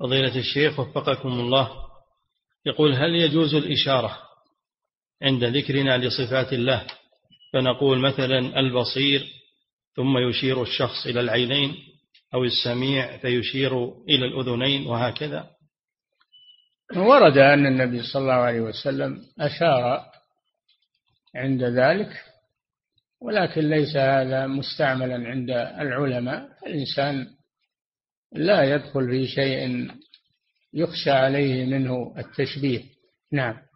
فضيلة الشيخ وفقكم الله، يقول: هل يجوز الإشارة عند ذكرنا لصفات الله فنقول مثلا البصير ثم يشير الشخص إلى العينين، أو السميع فيشير إلى الأذنين، وهكذا؟ ورد أن النبي صلى الله عليه وسلم أشار عند ذلك، ولكن ليس هذا مستعملا عند العلماء. الإنسان لا يدخل في شيء يخشى عليه منه التشبيه. نعم.